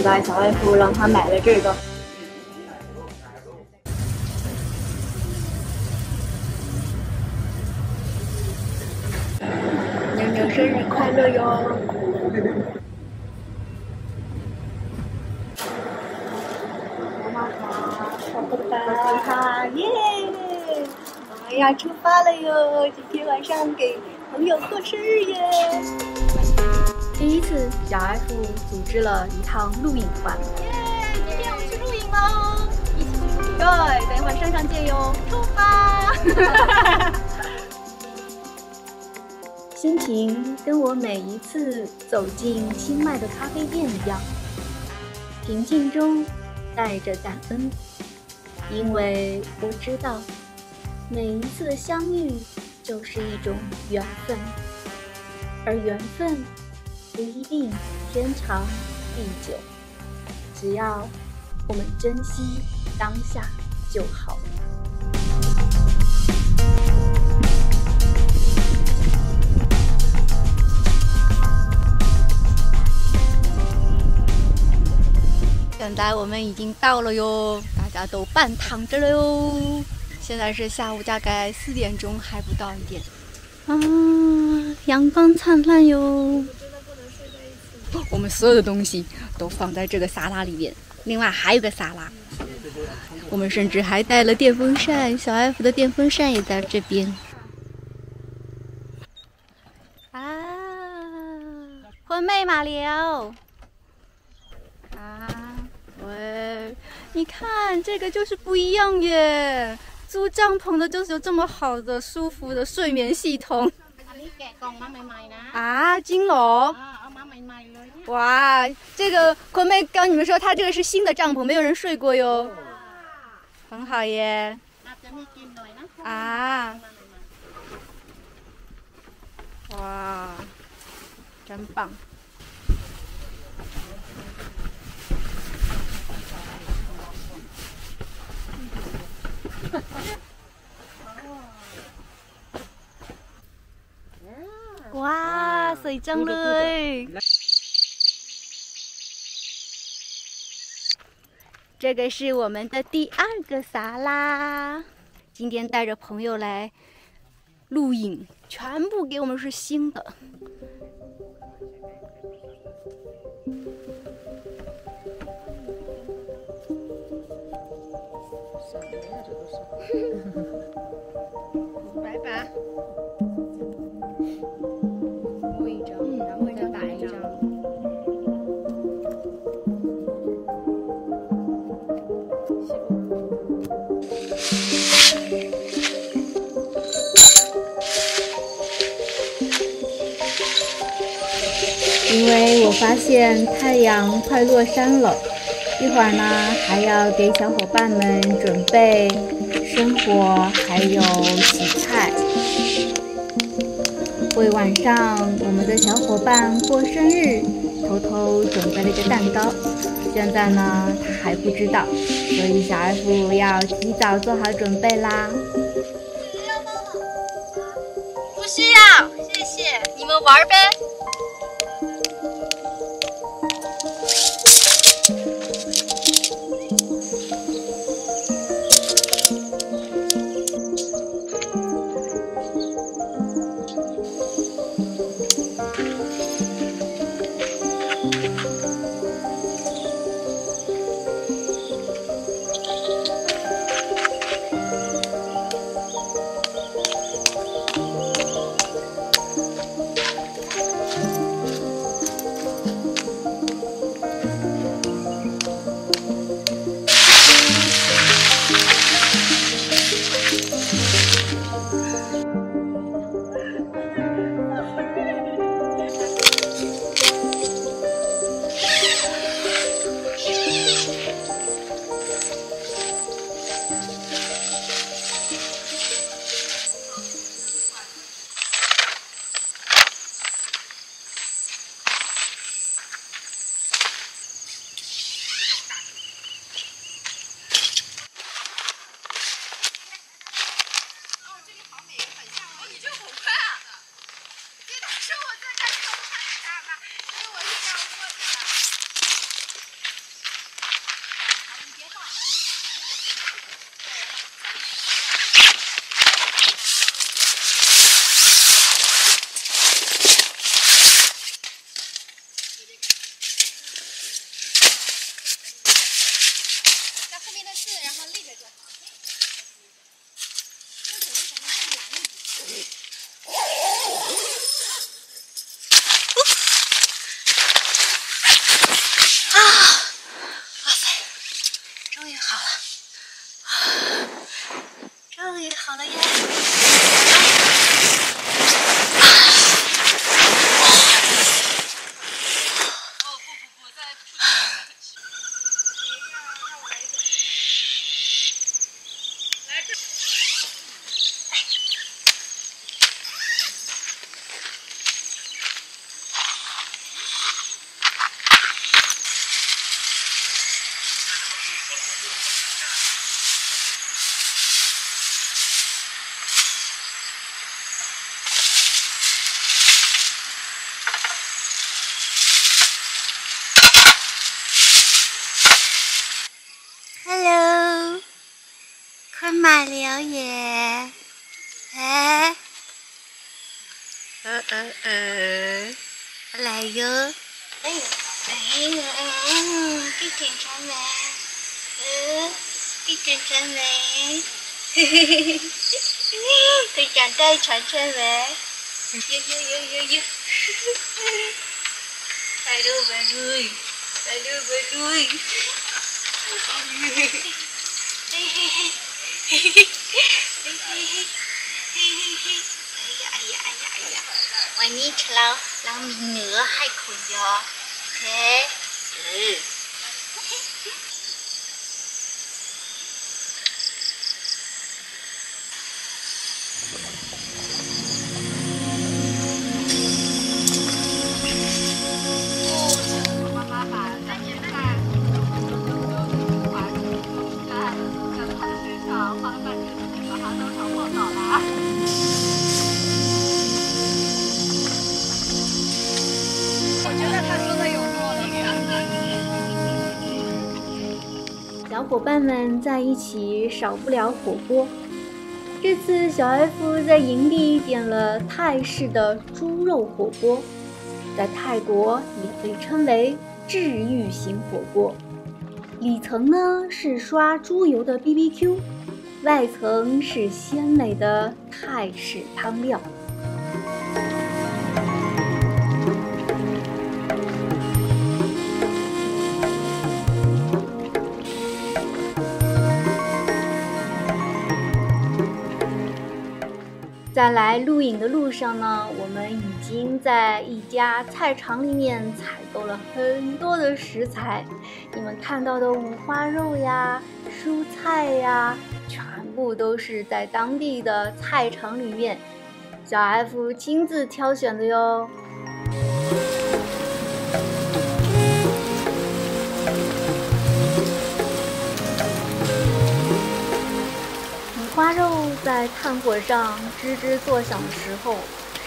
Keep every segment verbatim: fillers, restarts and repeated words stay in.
咁大手喺褲諗下咩你中意個。 生日快乐哟！好不吧，哈耶！我要出发了哟，今天晚上给朋友过生日耶！第一次，小 F 组织了一趟露营团。耶！今天我们去露营喽！一起去露营。对，等一会儿山上见哟！出发！心情跟我每一次走进清迈的咖啡店一样，平静中带着感恩，因为我知道每一次的相遇就是一种缘分，而缘分不一定天长地久，只要我们珍惜当下就好。 现在我们已经到了哟，大家都半躺着了哟。现在是下午大概四点钟，还不到一点。啊，阳光灿烂哟！我们所有的东西都放在这个沙拉里面，另外还有个沙拉。我们甚至还带了电风扇，小 F 的电风扇也在这边。啊，婚妹马聊。 喂，你看这个就是不一样耶！租帐篷的就是有这么好的、舒服的睡眠系统。啊，金龙！哇，这个坤妹跟你们说，她这个是新的帐篷，没有人睡过哟，很好耶。啊！哇，真棒！ 哇，水蒸嘞！这个是我们的第二个沙拉，今天带着朋友来录影，全部给我们是新的。 因为我发现太阳快落山了，一会儿呢还要给小伙伴们准备生火，还有洗菜，为晚上我们的小伙伴过生日偷偷准备了一个蛋糕。现在呢他还不知道，所以小 F 要提早做好准备啦。不需要，谢谢，你们玩呗。对，然后立着转。啊！哇塞，终于好了，啊、终于好了呀！买榴莲，哎，呃呃呃，来哟！哎呦，哎呦，嗯，给检查没？嗯，给检查没？嘿嘿嘿嘿，给长带传传没？哟哟哟哟哟！来喽，来喽，来喽，来喽！嘿嘿嘿。 嘿嘿嘿，嘿嘿嘿，嘿嘿嘿，哎呀哎呀哎呀哎呀！我呢吃了老米鹅海口哟，嘿，嗯。小伙伴们在一起少不了火锅。这次小 F 在营地点了泰式的猪肉火锅，在泰国也被称为治愈型火锅。里层呢是刷猪油的 B B Q， 外层是鲜美的泰式汤料。 在来录影的路上呢，我们已经在一家菜场里面采购了很多的食材，你们看到的五花肉呀、蔬菜呀，全部都是在当地的菜场里面，小 F 亲自挑选的哟。 花肉在炭火上吱吱作响的时候，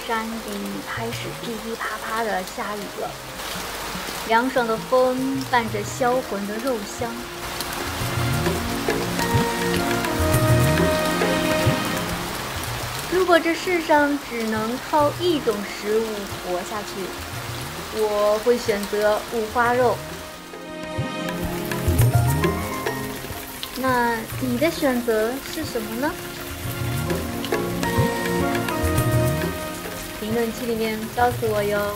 山顶开始噼噼啪啪的下雨了。凉爽的风伴着销魂的肉香，如果这世上只能靠一种食物活下去，我会选择五花肉。 那你的选择是什么呢？评论区里面告诉我哟。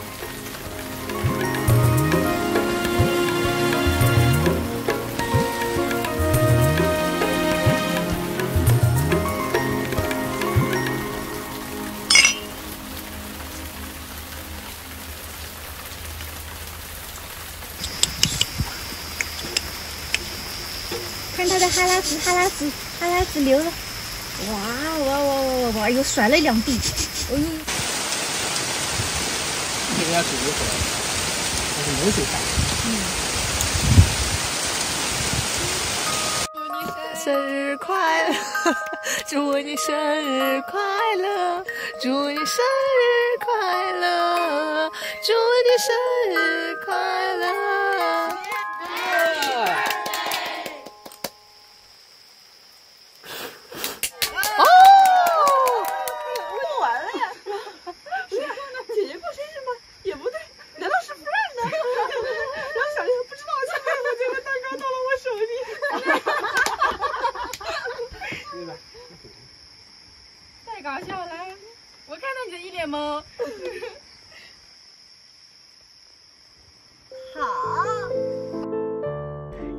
看他的哈喇子，哈喇子，哈喇子流了！哇哇哇哇哇哇！又甩了两地，哎呦！你给人家煮一会儿，还是流水饭。嗯。祝你生日快乐！祝你生日快乐！祝你生日快乐！祝你生日快乐！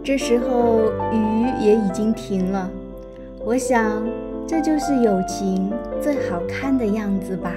这时候雨也已经停了，我想这就是友情最好看的样子吧。